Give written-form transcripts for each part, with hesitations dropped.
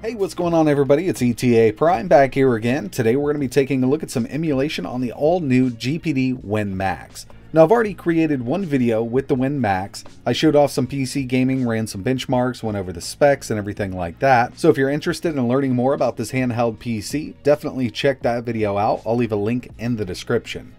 Hey, what's going on everybody? It's ETA Prime back here again. Today we're going to be taking a look at some emulation on the all-new GPD Win Max. Now I've already created one video with the Win Max. I showed off some PC gaming, ran some benchmarks, went over the specs and everything like that. So if you're interested in learning more about this handheld PC, definitely check that video out. I'll leave a link in the description.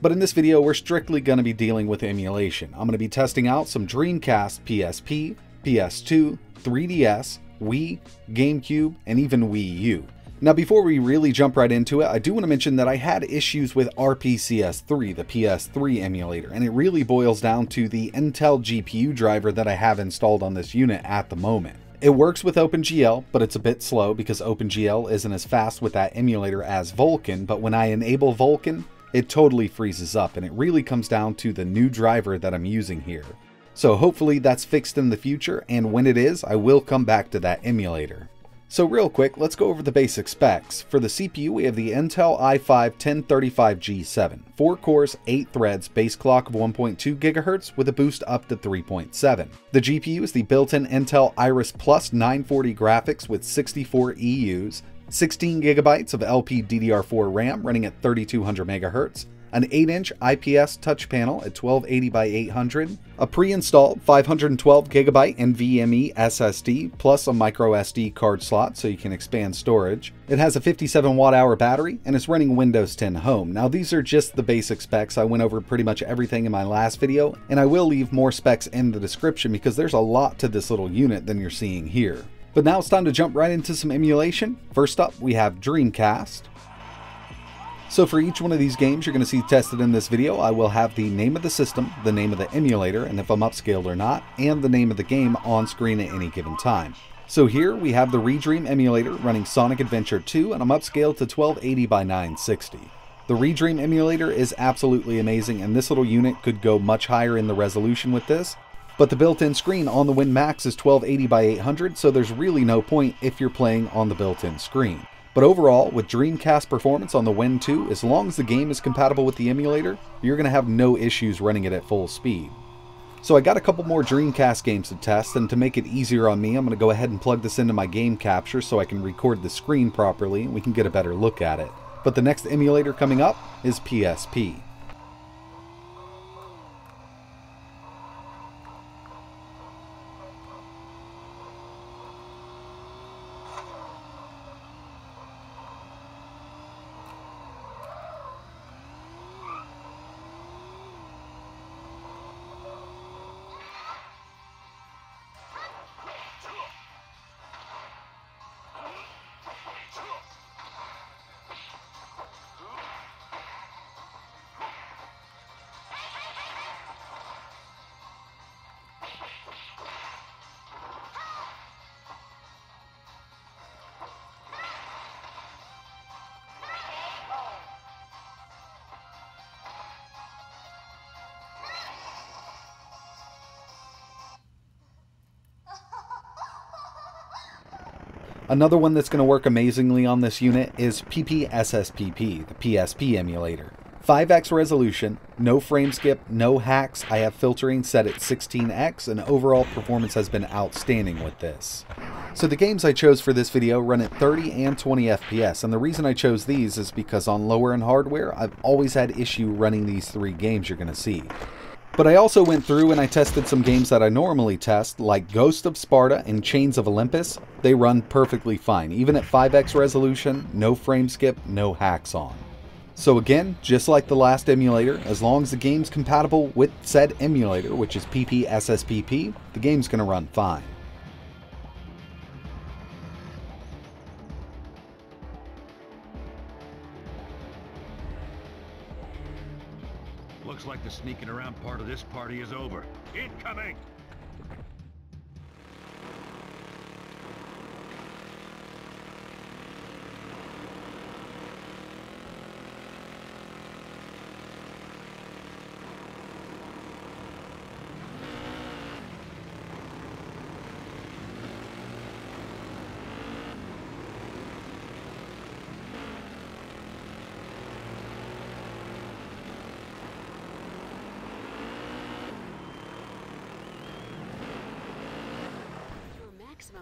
But in this video, we're strictly going to be dealing with emulation. I'm going to be testing out some Dreamcast, PSP, PS2, 3DS, Wii, GameCube, and even Wii U. Now before we really jump right into it, I do want to mention that I had issues with RPCS3, the PS3 emulator, and it really boils down to the Intel GPU driver that I have installed on this unit at the moment. It works with OpenGL, but it's a bit slow because OpenGL isn't as fast with that emulator as Vulkan, but when I enable Vulkan, it totally freezes up, and it really comes down to the new driver that I'm using here. So hopefully that's fixed in the future, and when it is, I will come back to that emulator. So real quick, let's go over the basic specs. For the CPU, we have the Intel i5-1035G7, 4 cores, 8 threads, base clock of 1.2 GHz with a boost up to 3.7. The GPU is the built-in Intel Iris Plus 940 graphics with 64 EUs, 16 gigabytes of LPDDR4 RAM running at 3200 MHz, an 8-inch IPS touch panel at 1280x800, a pre-installed 512 GB NVMe SSD plus a micro SD card slot so you can expand storage. It has a 57 watt-hour battery and it's running Windows 10 Home. Now these are just the basic specs. I went over pretty much everything in my last video, and I will leave more specs in the description because there's a lot to this little unit than you're seeing here. But now it's time to jump right into some emulation. First up, we have Dreamcast. So for each one of these games you're going to see tested in this video, I will have the name of the system, the name of the emulator, and if I'm upscaled or not, and the name of the game on screen at any given time. So here we have the Redream emulator running Sonic Adventure 2, and I'm upscaled to 1280x960. The Redream emulator is absolutely amazing, and this little unit could go much higher in the resolution with this. But the built-in screen on the Win Max is 1280x800, so there's really no point if you're playing on the built-in screen. But overall, with Dreamcast performance on the Win 2, as long as the game is compatible with the emulator, you're going to have no issues running it at full speed. So I got a couple more Dreamcast games to test, and to make it easier on me, I'm going to go ahead and plug this into my game capture so I can record the screen properly and we can get a better look at it. But the next emulator coming up is PSP. Another one that's going to work amazingly on this unit is PPSSPP, the PSP emulator. 5x resolution, no frame skip, no hacks, I have filtering set at 16x, and overall performance has been outstanding with this. So the games I chose for this video run at 30 and 20 FPS, and the reason I chose these is because on lower-end hardware, I've always had issue running these three games you're going to see. But I also went through and I tested some games that I normally test, like Ghost of Sparta and Chains of Olympus. They run perfectly fine, even at 5x resolution, no frame skip, no hacks on. So again, just like the last emulator, as long as the game's compatible with said emulator, which is PPSSPP, the game's going to run fine. Looks like the sneaking around part of this party is over. Incoming!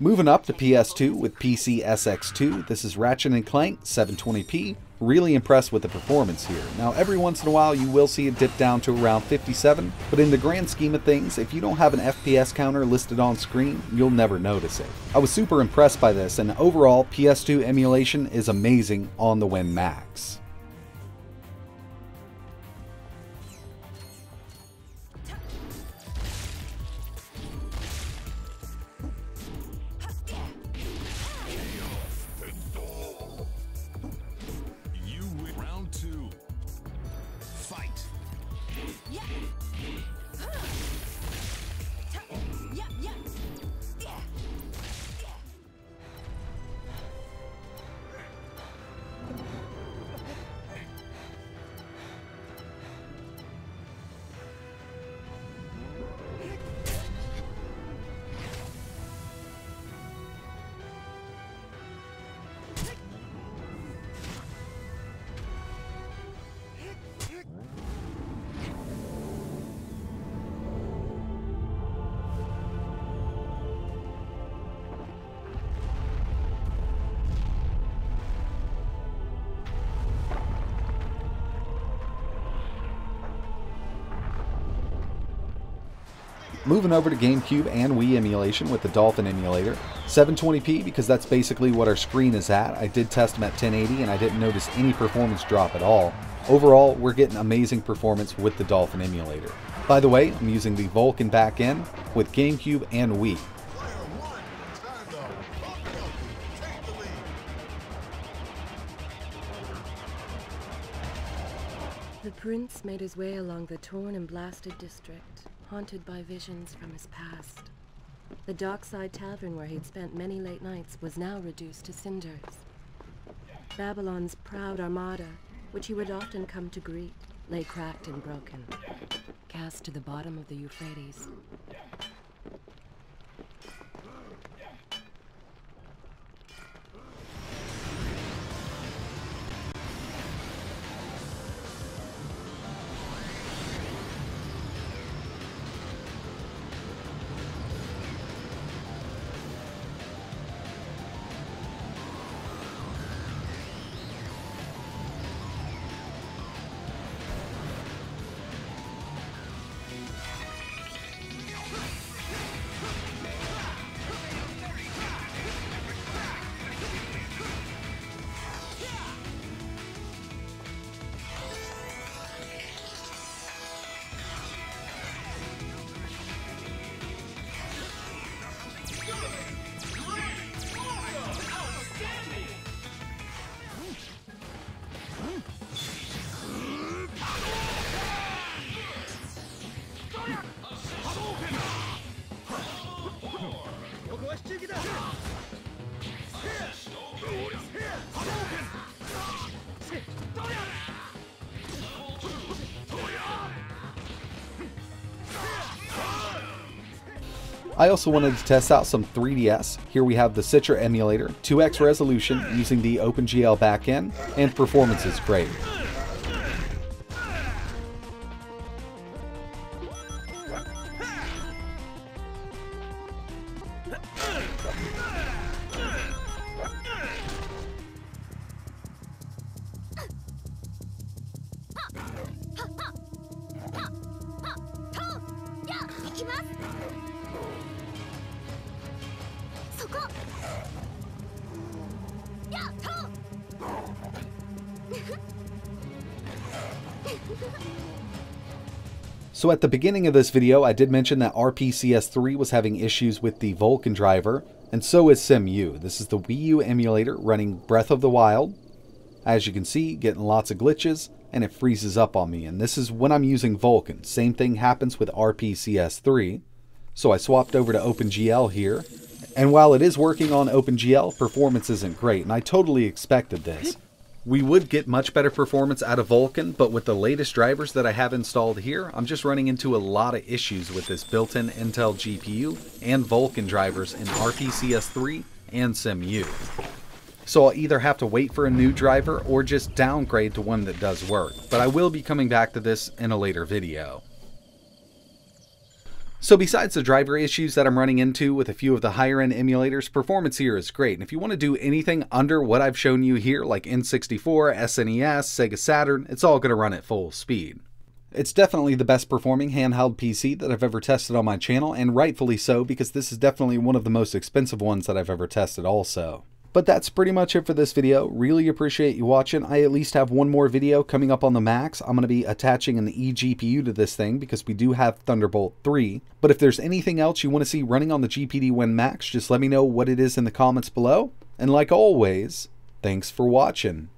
Moving up to PS2 with PCSX2, this is Ratchet & Clank 720p. Really impressed with the performance here. Now every once in a while you will see it dip down to around 57, but in the grand scheme of things, if you don't have an FPS counter listed on screen, you'll never notice it. I was super impressed by this, and overall PS2 emulation is amazing on the Win Max. Moving over to GameCube and Wii emulation with the Dolphin emulator. 720p because that's basically what our screen is at. I did test them at 1080 and I didn't notice any performance drop at all. Overall, we're getting amazing performance with the Dolphin emulator. By the way, I'm using the Vulkan backend with GameCube and Wii. The prince made his way along the torn and blasted district, haunted by visions from his past. The dockside tavern where he'd spent many late nights was now reduced to cinders. Babylon's proud armada, which he would often come to greet, lay cracked and broken, cast to the bottom of the Euphrates. I also wanted to test out some 3DS. Here we have the Citra emulator, 2x resolution using the OpenGL backend, and performance is great. So at the beginning of this video, I did mention that RPCS3 was having issues with the Vulkan driver, and so is CEMU. This is the Wii U emulator running Breath of the Wild. As you can see, getting lots of glitches, and it freezes up on me. And this is when I'm using Vulkan. Same thing happens with RPCS3. So I swapped over to OpenGL here. And while it is working on OpenGL, performance isn't great, and I totally expected this. We would get much better performance out of Vulkan, but with the latest drivers that I have installed here, I'm just running into a lot of issues with this built-in Intel GPU and Vulkan drivers in RPCS3 and CEMU. So I'll either have to wait for a new driver or just downgrade to one that does work, but I will be coming back to this in a later video. So besides the driver issues that I'm running into with a few of the higher end emulators, performance here is great. And if you want to do anything under what I've shown you here, like N64, SNES, Sega Saturn, it's all going to run at full speed. It's definitely the best performing handheld PC that I've ever tested on my channel, and rightfully so, because this is definitely one of the most expensive ones that I've ever tested also. But that's pretty much it for this video. Really appreciate you watching. I at least have one more video coming up on the Max. I'm going to be attaching an eGPU to this thing because we do have Thunderbolt 3. But if there's anything else you want to see running on the GPD Win Max, just let me know what it is in the comments below. And like always, thanks for watching.